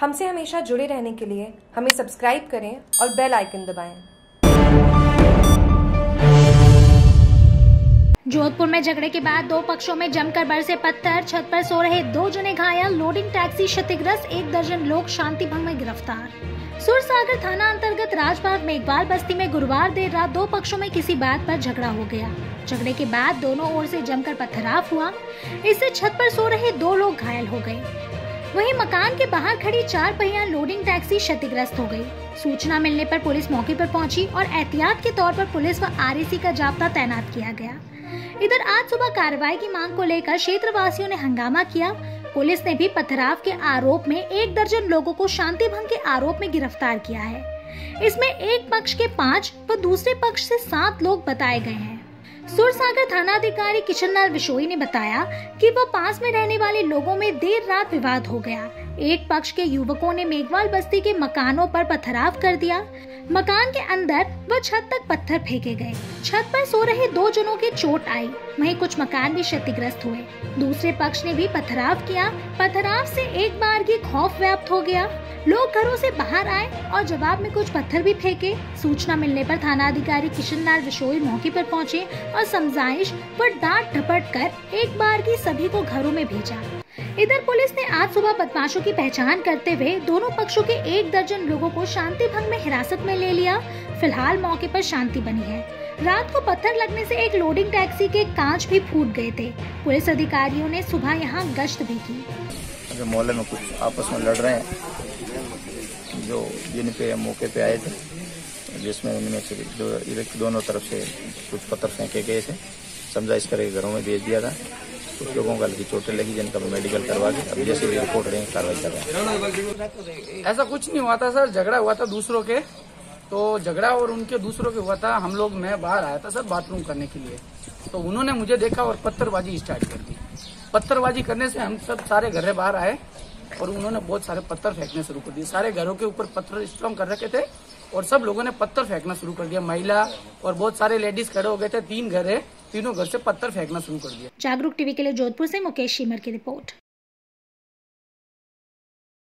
हमसे हमेशा जुड़े रहने के लिए हमें सब्सक्राइब करें और बेल आइकन दबाएं। जोधपुर में झगड़े के बाद दो पक्षों में जमकर बरसे पत्थर, छत पर सो रहे 2 जने घायल, लोडिंग टैक्सी क्षतिग्रस्त, 1 दर्जन लोग शांति भंग में गिरफ्तार। सूरसागर थाना अंतर्गत राजबाग मेघवाल बस्ती में गुरुवार देर रात 2 पक्षों में किसी बात पर झगड़ा हो गया। झगड़े के बाद दोनों ओर से जमकर पथराव हुआ, इससे छत पर सो रहे 2 लोग घायल हो गए। वहीं मकान के बाहर खड़ी 4 पहिया लोडिंग टैक्सी क्षतिग्रस्त हो गई। सूचना मिलने पर पुलिस मौके पर पहुंची और एहतियात के तौर पर पुलिस व आरएसी का जाब्ता तैनात किया गया। इधर आज सुबह कार्रवाई की मांग को लेकर क्षेत्रवासियों ने हंगामा किया। पुलिस ने भी पथराव के आरोप में 1 दर्जन लोगों को शांति भंग के आरोप में गिरफ्तार किया है। इसमें एक पक्ष के 5 व दूसरे पक्ष से 7 लोग बताए गए हैं। सूरसागर थाना अधिकारी किशनलाल विश्नोई ने बताया कि वह पास में रहने वाले लोगों में देर रात विवाद हो गया। एक पक्ष के युवकों ने मेघवाल बस्ती के मकानों पर पथराव कर दिया। मकान के अंदर व छत तक पत्थर फेंके गए। छत पर सो रहे 2 जनों की चोट आई, वहीं कुछ मकान भी क्षतिग्रस्त हुए। दूसरे पक्ष ने भी पथराव किया। पथराव से एक बार की खौफ व्याप्त हो गया। लोग घरों से बाहर आए और जवाब में कुछ पत्थर भी फेंके। सूचना मिलने पर थानाधिकारी किशनलाल विश्नोई मौके पर पहुंचे और समझाइश पर डांट डपट कर एक बार की सभी को घरों में भेजा। इधर पुलिस ने आज सुबह बदमाशों की पहचान करते हुए दोनों पक्षों के 1 दर्जन लोगों को शांति भंग में हिरासत में ले लिया। फिलहाल मौके पर शांति बनी है। रात को पत्थर लगने से एक लोडिंग टैक्सी के कांच भी फूट गए थे। पुलिस अधिकारियों ने सुबह यहाँ गश्त भी की। मोहल्ले में कुछ आपस में लड़ रहे हैं, जो जिन पे मौके पे आए थे, जिसमें उनमें से जो दोनों तरफ से कुछ पत्थर फेंके गए थे, समझाइश करके घरों में भेज दिया था। कुछ लोगों को हल्की चोटें लगी, जिनका मेडिकल करवा के अब जैसे रिपोर्ट रहे कार्रवाई कर रहे हैं। ऐसा कुछ नहीं हुआ था सर, झगड़ा हुआ था दूसरों के, तो झगड़ा और उनके दूसरों के हुआ था। हम लोग मैं बाहर आया था सर बाथरूम करने के लिए, तो उन्होंने मुझे देखा और पत्थरबाजी स्टार्ट कर दी। पत्थरबाजी करने से हम सब सारे घर बाहर आए और उन्होंने बहुत सारे पत्थर फेंकने शुरू कर दिए। सारे घरों के ऊपर पत्थर स्ट्रॉन्ग कर रखे थे और सब लोगों ने पत्थर फेंकना शुरू कर दिया। महिला और बहुत सारे लेडीज खड़े हो गए थे। 3 घर है, तीनों घर से पत्थर फेंकना शुरू कर दिया। जागरूक टीवी के लिए जोधपुर से मुकेश शीमहार की रिपोर्ट।